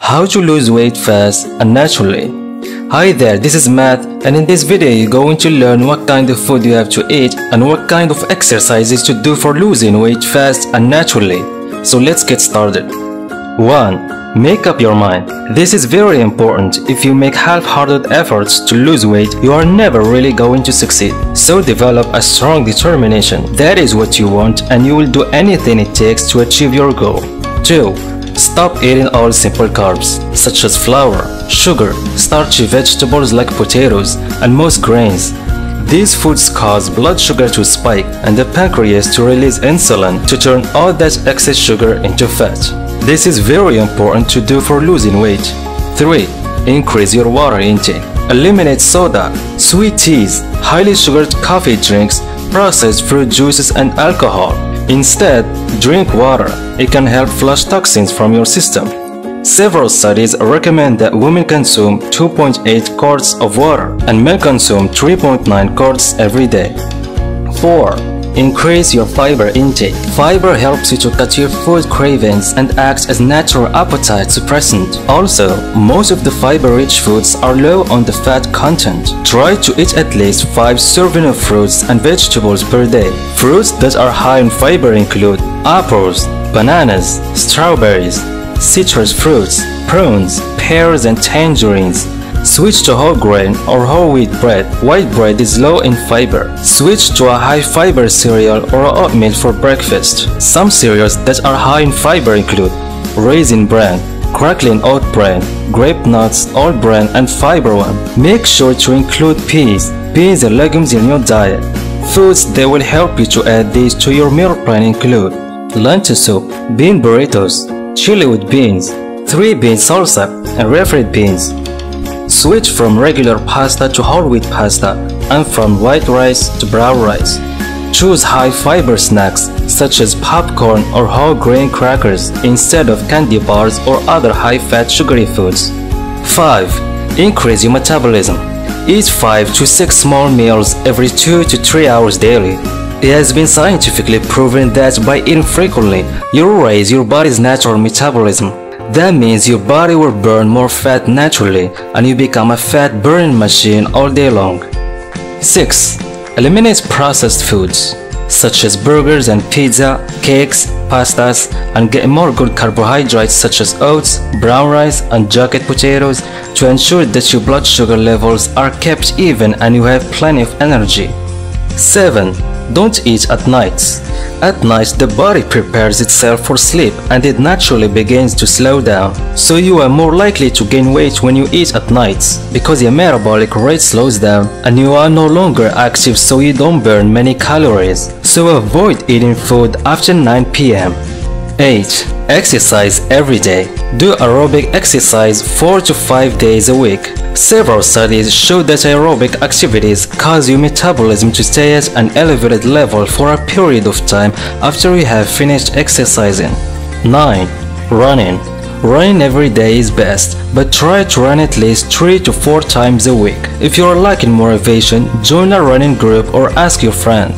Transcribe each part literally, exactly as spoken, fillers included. How to lose weight fast and naturally. Hi there, this is Matt, and in this video you're going to learn what kind of food you have to eat and what kind of exercises to do for losing weight fast and naturally. So let's get started. one. Make up your mind. This is very important. If you make half-hearted efforts to lose weight, you are never really going to succeed. So develop a strong determination. That is what you want, and you will do anything it takes to achieve your goal. two. Stop eating all simple carbs, such as flour, sugar, starchy vegetables like potatoes, and most grains. These foods cause blood sugar to spike and the pancreas to release insulin to turn all that excess sugar into fat. This is very important to do for losing weight. three. Increase your water intake. Eliminate soda, sweet teas, highly sugared coffee drinks, processed fruit juices, and alcohol. Instead, drink water. It can help flush toxins from your system. Several studies recommend that women consume two point eight quarts of water and men consume three point nine quarts every day. four. Increase your fiber intake. Fiber helps you to cut your food cravings and acts as natural appetite suppressant. Also, most of the fiber-rich foods are low on the fat content. Try to eat at least five servings of fruits and vegetables per day. Fruits that are high in fiber include apples, bananas, strawberries, citrus fruits, prunes, pears, and tangerines. Switch to whole grain or whole wheat bread. White bread is low in fiber. Switch to a high fiber cereal or oatmeal for breakfast. Some cereals that are high in fiber include raisin bran, crackling oat bran, grape nuts, oat bran, and Fiber One. Make sure to include peas, beans, and legumes in your diet. Foods that will help you to add these to your meal plan include lentil soup, bean burritos, chili with beans, three bean salsa, and refried beans. Switch from regular pasta to whole wheat pasta and from white rice to brown rice. Choose high-fiber snacks such as popcorn or whole grain crackers instead of candy bars or other high-fat sugary foods. five. Increase your metabolism. Eat five to six small meals every two to three hours daily. It has been scientifically proven that by eating frequently, you raise your body's natural metabolism. That means your body will burn more fat naturally and you become a fat burning machine all day long. six. Eliminate processed foods such as burgers and pizza, cakes, pastas, and get more good carbohydrates such as oats, brown rice, and jacket potatoes to ensure that your blood sugar levels are kept even and you have plenty of energy. seven. Don't eat at night. At night, the body prepares itself for sleep and it naturally begins to slow down. So you are more likely to gain weight when you eat at night because your metabolic rate slows down and you are no longer active, so you don't burn many calories. So avoid eating food after nine p m eight. Exercise every day. Do aerobic exercise four to five days a week. Several studies show that aerobic activities cause your metabolism to stay at an elevated level for a period of time after you have finished exercising. nine. Running. Running every day is best, but try to run at least three to four times a week. If you are lacking motivation, join a running group or ask your friend.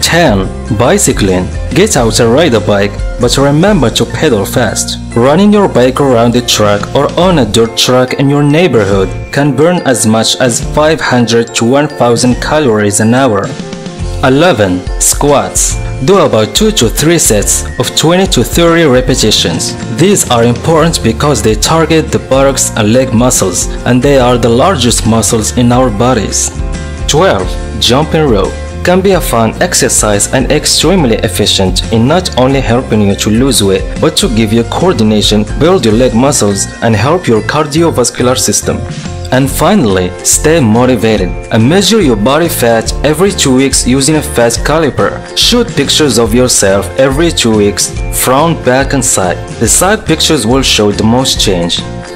ten. Bicycling. Get out and ride a bike, but remember to pedal fast. Running your bike around a track or on a dirt track in your neighborhood can burn as much as five hundred to one thousand calories an hour. eleven. Squats. Do about two to three sets of twenty to thirty repetitions. These are important because they target the buttocks and leg muscles, and they are the largest muscles in our bodies. twelve. Jumping rope. Can be a fun exercise and extremely efficient in not only helping you to lose weight, but to give you coordination, build your leg muscles, and help your cardiovascular system. And finally, stay motivated and measure your body fat every two weeks using a fat caliper. Shoot pictures of yourself every two weeks, front, back, and side. The side pictures will show the most change.